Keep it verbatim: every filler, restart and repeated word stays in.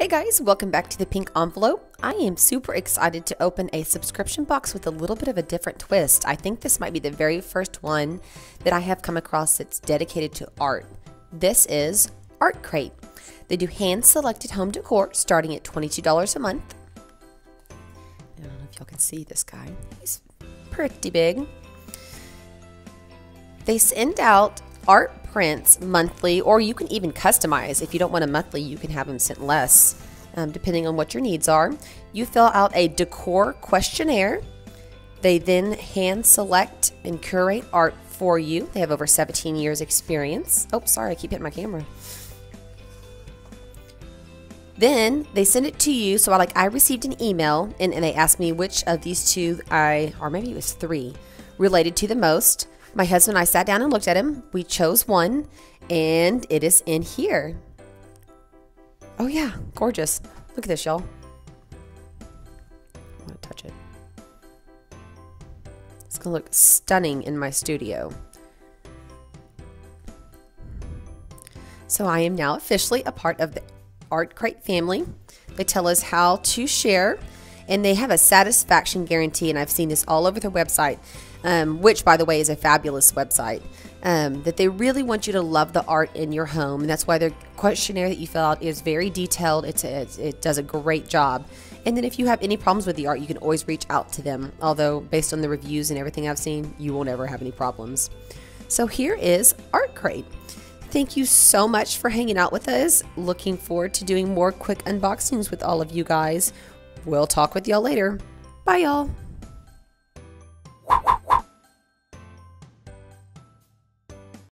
Hey guys, welcome back to The Pink Envelope. I am super excited to open a subscription box with a little bit of a different twist. I think this might be the very first one that I have come across that's dedicated to art. This is Art Crate. They do hand-selected home decor starting at twenty-two dollars a month. I don't know if y'all can see this guy. He's pretty big. They send out art prints monthly, or you can even customize. If you don't want a monthly, you can have them sent less, um, depending on what your needs are. You fill out a decor questionnaire. They then hand select and curate art for you. They have over seventeen years experience. Oh, sorry, I keep hitting my camera. Then they send it to you. So I like I received an email and, and they asked me which of these two I, or maybe it was three, related to the most. My husband and I sat down and looked at him. We chose one, and it is in here. Oh yeah, gorgeous. Look at this, y'all. I'm gonna touch it. It's gonna look stunning in my studio. So I am now officially a part of the Art Crate family. They tell us how to share, and they have a satisfaction guarantee, and I've seen this all over their website, um, which, by the way, is a fabulous website, um, that they really want you to love the art in your home, and that's why their questionnaire that you fill out is very detailed. It's a, it does a great job. And then if you have any problems with the art, you can always reach out to them, although based on the reviews and everything I've seen, you won't ever have any problems. So here is Art Crate. Thank you so much for hanging out with us. Looking forward to doing more quick unboxings with all of you guys. We'll talk with y'all later. Bye, y'all.